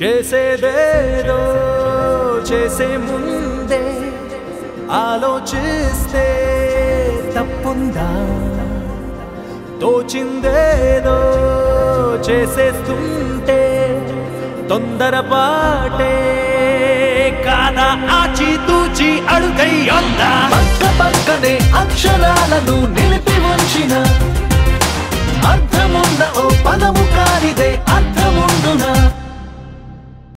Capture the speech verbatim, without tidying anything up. Ce se vedo, ce se munde, ఆలోచిస్తే తప్పుందా? తోచిందేదో చేసేస్తుంటే తొందరపాటే కాదా? ఆచితూచి అడుగై ఉందా? పక్క పక్కనే అక్షరాలను